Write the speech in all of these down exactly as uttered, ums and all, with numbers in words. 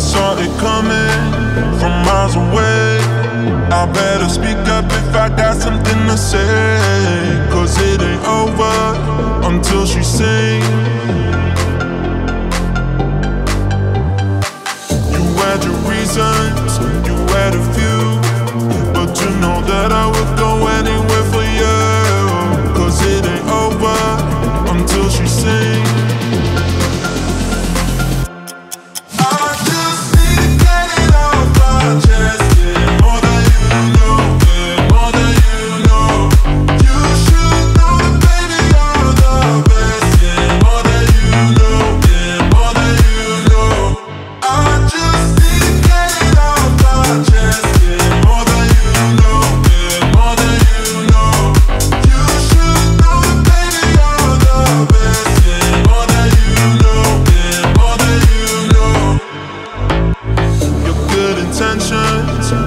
saw it coming from miles away. I better speak up if I got something to say, cause it ain't over until she sings. You had your reasons, you had a few, but you know that I would go anywhere for you, cause it ain't over until she sings.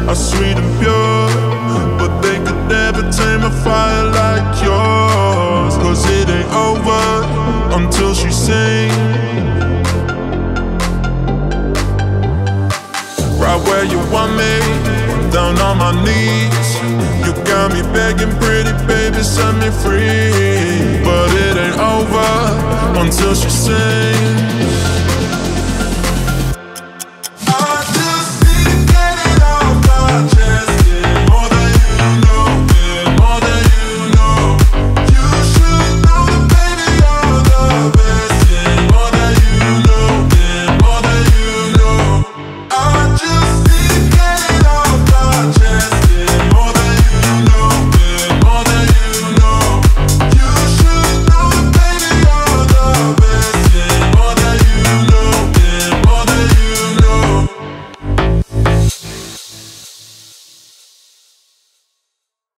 Are sweet and pure, but they could never tame a fire like yours, cause it ain't over until she sings. Right where you want me, down on my knees. You got me begging, pretty baby, set me free. But it ain't over until she sings.